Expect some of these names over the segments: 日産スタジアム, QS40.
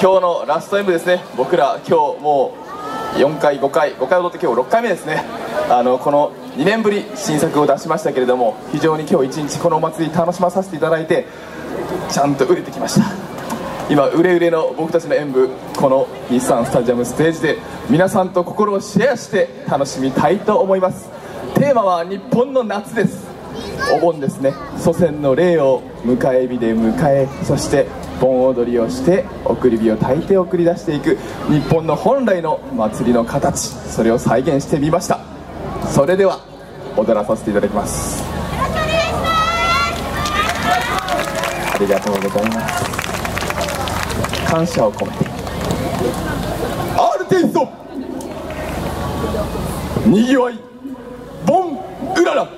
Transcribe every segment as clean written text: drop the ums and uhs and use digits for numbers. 今日のラスト演舞ですね。僕ら今日もう5回踊って今日6回目ですね。この2年ぶり新作を出しましたけれども、非常に今日1日このお祭り楽しまさせていただいて、ちゃんと売れてきました。今売れ売れの僕たちの演舞、この日産スタジアムステージで皆さんと心をシェアして楽しみたいと思います。テーマは日本の夏です。お盆ですね。祖先の霊を迎え火で迎え、そして盆踊りをして送り火を焚いて送り出していく日本の本来の祭りの形、それを再現してみました。それでは踊らさせていただきます。よろしくお願いします。ありがとうございます。感謝を込めてアルティストにぎわい盆うらら、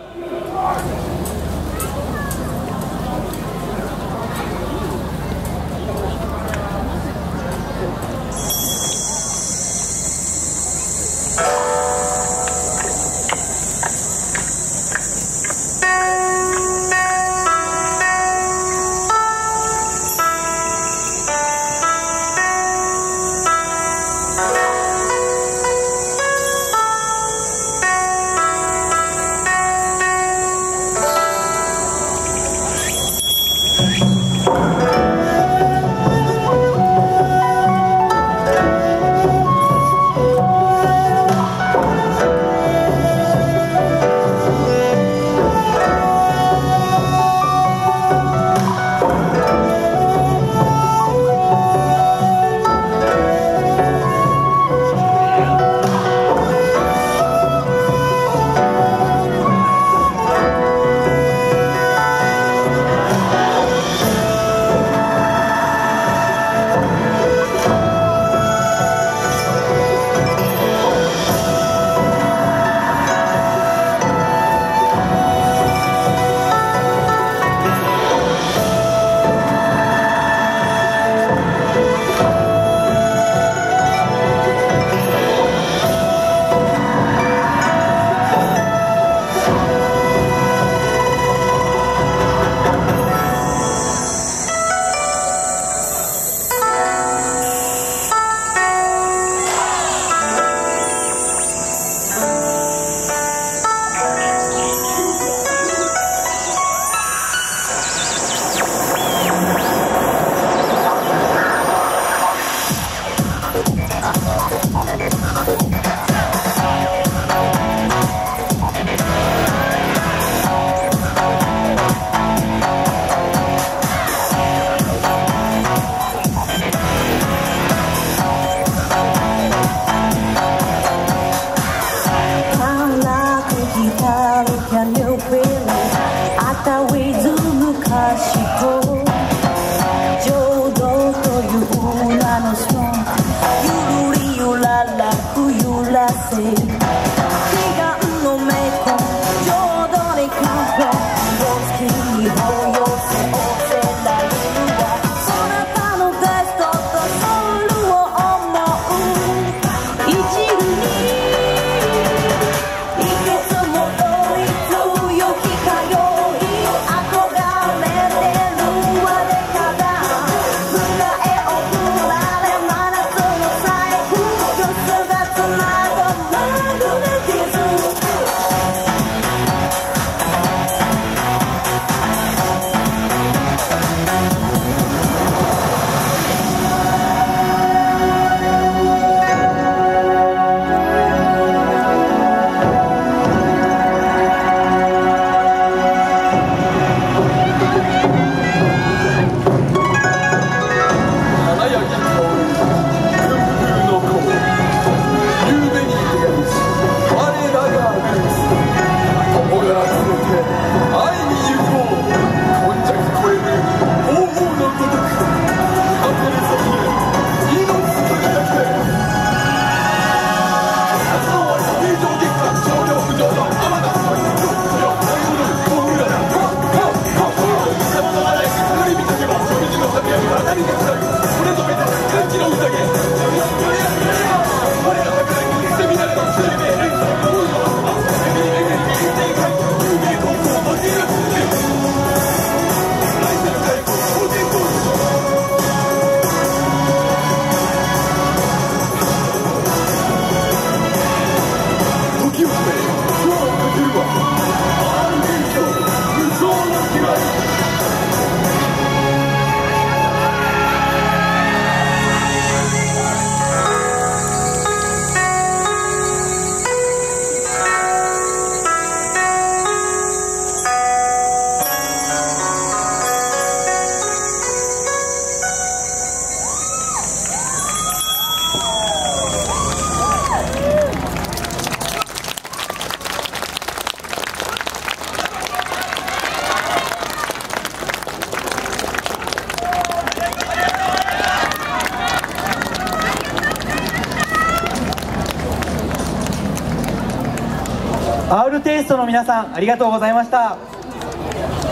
テイストの皆さんありがとうございました。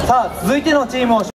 さあ続いてのチームを